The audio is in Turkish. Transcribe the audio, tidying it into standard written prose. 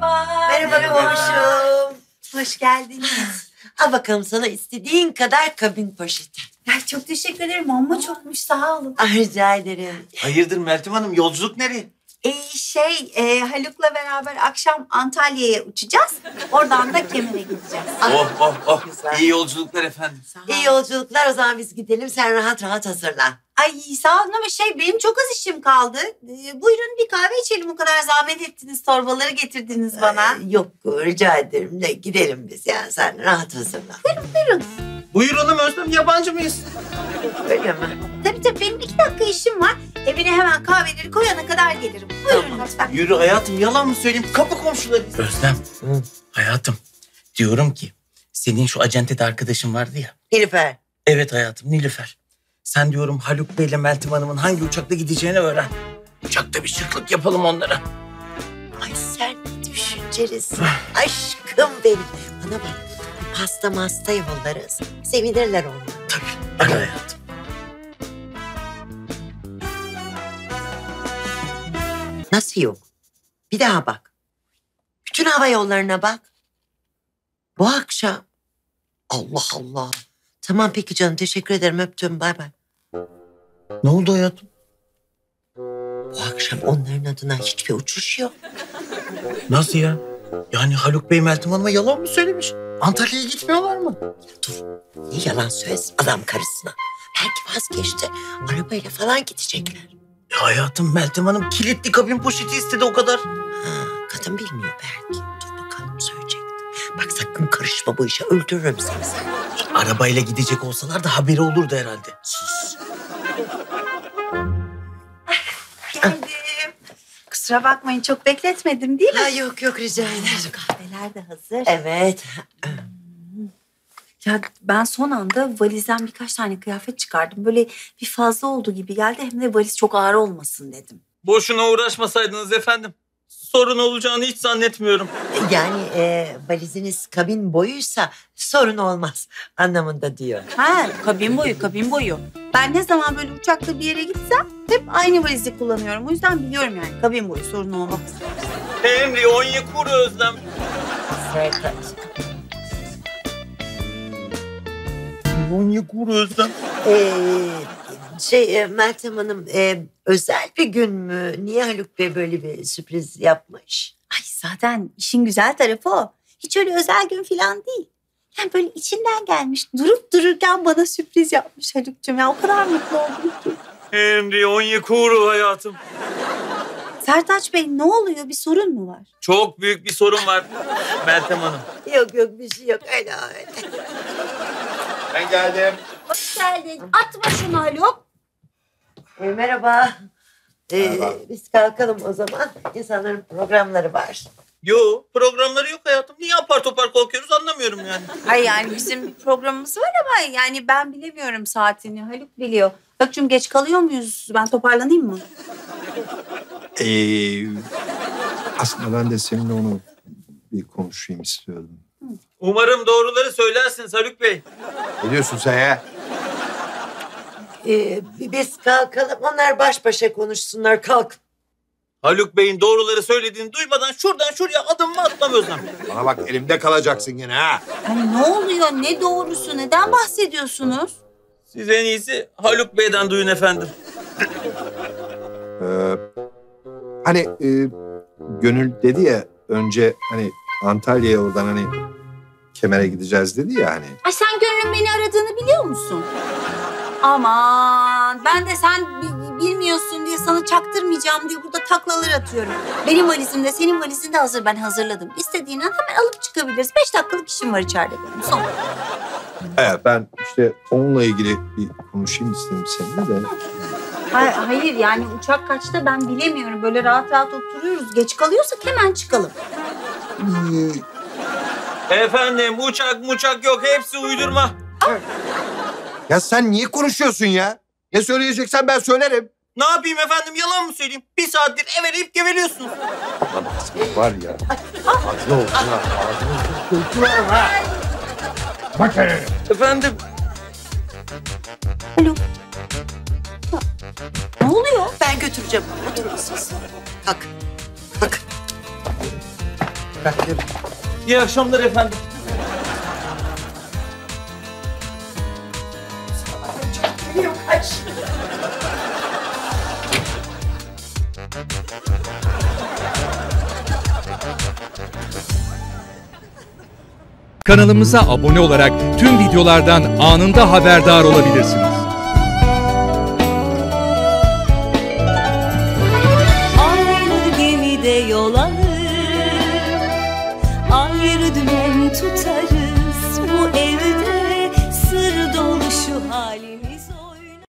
Merhaba. Merhaba komşum. Hoş geldiniz. Al bakalım sana istediğin kadar kabin poşeti. Ya çok teşekkür ederim. Amma çokmuş, sağ olun. Rica ederim. Hayırdır Meltem Hanım, yolculuk nereye? Haluk'la beraber akşam Antalya'ya uçacağız. Oradan da Kemer'e gideceğiz. Oh. Güzel. İyi yolculuklar efendim. İyi yolculuklar, o zaman biz gidelim. Sen rahat rahat hazırlan. Ay sağ olun ama benim çok az işim kaldı. Buyurun bir kahve içelim, o kadar zahmet ettiniz, torbaları getirdiniz bana. Yok rica ederim de gidelim biz yani, sen rahat hazırlan. Buyurun. Buyuralım Özlem, yabancı mıyız? Öyle mi? Tabii benim 2 dakika işim var. Evine hemen kahveleri koyana kadar gelirim. Buyurun lütfen. Yürü hayatım, yalan mı söyleyeyim? Kapı komşularıyız. Özlem, hayatım diyorum ki senin şu acentede arkadaşın vardı ya. Nilüfer. Evet hayatım, Nilüfer. Sen diyorum Haluk Bey'le Meltem Hanım'ın hangi uçakla gideceğini öğren. Uçakta bir şıklık yapalım onlara. Ay sen düşüncelisin. Aşkım benim. Bana bak. Pasta masta yollarız. Sevinirler onu. Tabii. Ara hayatım. Nasıl yok? Bir daha bak. Bütün hava yollarına bak. Bu akşam. Allah Allah. Tamam peki canım. Teşekkür ederim. Öptüm. Bay bay. Ne oldu hayatım? Bu akşam onların adına hiçbir uçuş yok. Nasıl ya? Yani Haluk Bey Meltem Hanım'a yalan mı söylemiş? Antalya'ya gitmiyorlar mı? Ya dur, niye yalan söylesin adam karısına? Belki vazgeçti, arabayla falan gidecekler. Ya hayatım, Meltem Hanım kilitli kabin poşeti istedi o kadar. Kadın bilmiyor belki. Dur bakalım söyleyecekti. Bak sakın karışma bu işe, öldürürüm seni. Arabayla gidecek olsalar da haberi olurdu herhalde. Sus. Kusura bakmayın, çok bekletmedim değil mi? Yok rica ederim. Kahveler de hazır. Evet. Ya ben son anda valizden birkaç tane kıyafet çıkardım. Böyle bir fazla olduğu gibi geldi. Hem de valiz çok ağır olmasın dedim. Boşuna uğraşmasaydınız efendim. Sorun olacağını hiç zannetmiyorum. Yani valiziniz kabin boyuysa sorun olmaz anlamında diyor. Kabin boyu. Ben ne zaman böyle uçakla bir yere gitsem hep aynı valizi kullanıyorum. O yüzden biliyorum yani kabin boyu sorun olmaz. Emri onye kur Özlem. Onye kur Özlem. Meltem Hanım, özel bir gün mü? Niye Haluk Bey böyle bir sürpriz yapmış? Ay zaten işin güzel tarafı o. Hiç öyle özel gün falan değil. Yani böyle içinden gelmiş, durup dururken bana sürpriz yapmış Haluk'cum. Ya o kadar mutlu oldum ki. Emri onye kuru hayatım. Sertaç Bey ne oluyor? Bir sorun mu var? Çok büyük bir sorun var Meltem Hanım. Yok bir şey yok. Öyle. Ben geldim. Hoş geldin. Atma şunu Haluk. Merhaba. Biz kalkalım o zaman. İnsanların programları var. Yok, programları yok hayatım. Niye apar topar kalkıyoruz anlamıyorum yani. Ay yani bizim bir programımız var ama yani ben bilemiyorum saatini. Haluk biliyor. Bakcığım geç kalıyor muyuz? Ben toparlanayım mı? Aslında ben de seninle onu bir konuşayım istiyordum. Umarım doğruları söylersiniz Haluk Bey. Ne diyorsun sen ya? Biz kalkalım, onlar baş başa konuşsunlar, kalk. Haluk Bey'in doğruları söylediğini duymadan şuradan şuraya adım mı atlamıyorsun? Bana bak, elimde kalacaksın yine ha. Hani ne oluyor, ne doğrusu, neden bahsediyorsunuz? Siz en iyisi Haluk Bey'den duyun efendim. Gönül dedi ya önce Antalya'ya oradan Kemer'e gideceğiz dedi ya. Ay sen Gönül'ün beni aradığını biliyor musun? Aman ben de sen bilmiyorsun diye sana çaktırmayacağım diye burada taklalar atıyorum. Benim valizimde senin valizinde hazır, ben hazırladım. İstediğin an hemen alıp çıkabiliriz. 5 dakikalık işim var içeride benim. Son. Ben onunla ilgili bir konuşayım istedim seninle de. Hayır yani uçak kaçta ben bilemiyorum. Böyle rahat rahat oturuyoruz. Geç kalıyorsak hemen çıkalım. Efendim uçak yok, hepsi uydurma. Ya sen niye konuşuyorsun ya? Ne söyleyeceksen ben söylerim. Ne yapayım efendim, yalan mı söyleyeyim? Bir saattir eveleyip geveliyorsunuz. Var ya. Ağzına olsun ha. Bak hele. Efendim. Alo. Ne oluyor? Ben götüreceğim. Oturun siz. Kalk. Heh, İyi akşamlar efendim. Çok geliyor, kaç. Kanalımıza abone olarak tüm videolardan anında haberdar olabilirsiniz. Aynı gemide yol alır, ayrı dümen tutarız.